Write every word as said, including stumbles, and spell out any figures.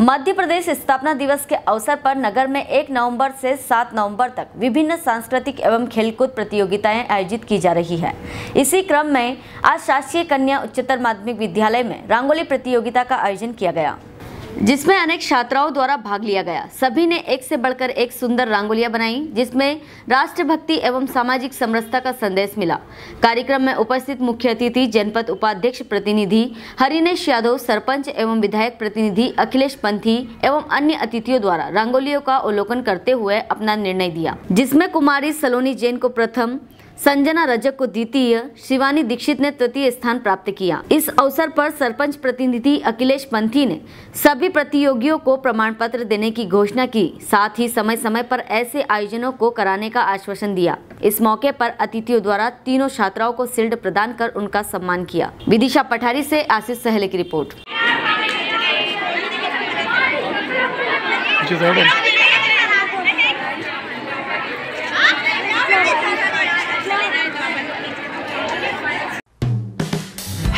मध्य प्रदेश स्थापना दिवस के अवसर पर नगर में एक नवंबर से सात नवंबर तक विभिन्न सांस्कृतिक एवं खेलकूद प्रतियोगिताएं आयोजित की जा रही है। इसी क्रम में आज शासकीय कन्या उच्चतर माध्यमिक विद्यालय में रंगोली प्रतियोगिता का आयोजन किया गया, जिसमें अनेक छात्राओं द्वारा भाग लिया गया। सभी ने एक से बढ़कर एक सुंदर रंगोलियां बनाई, जिसमें राष्ट्रभक्ति एवं सामाजिक समरसता का संदेश मिला। कार्यक्रम में उपस्थित मुख्य अतिथि जनपद उपाध्यक्ष प्रतिनिधि हरीनेश यादव, सरपंच एवं विधायक प्रतिनिधि अखिलेश पंथी एवं अन्य अतिथियों द्वारा रंगोलियों का अवलोकन करते हुए अपना निर्णय दिया, जिसमें कुमारी सलोनी जैन को प्रथम, संजना रजक को द्वितीय, शिवानी दीक्षित ने तृतीय स्थान प्राप्त किया। इस अवसर पर सरपंच प्रतिनिधि अखिलेश पंथी ने सभी प्रतियोगियों को प्रमाण पत्र देने की घोषणा की, साथ ही समय समय पर ऐसे आयोजनों को कराने का आश्वासन दिया। इस मौके पर अतिथियों द्वारा तीनों छात्राओं को शील्ड प्रदान कर उनका सम्मान किया। विदिशा पठारी से आशीष सहले की रिपोर्ट।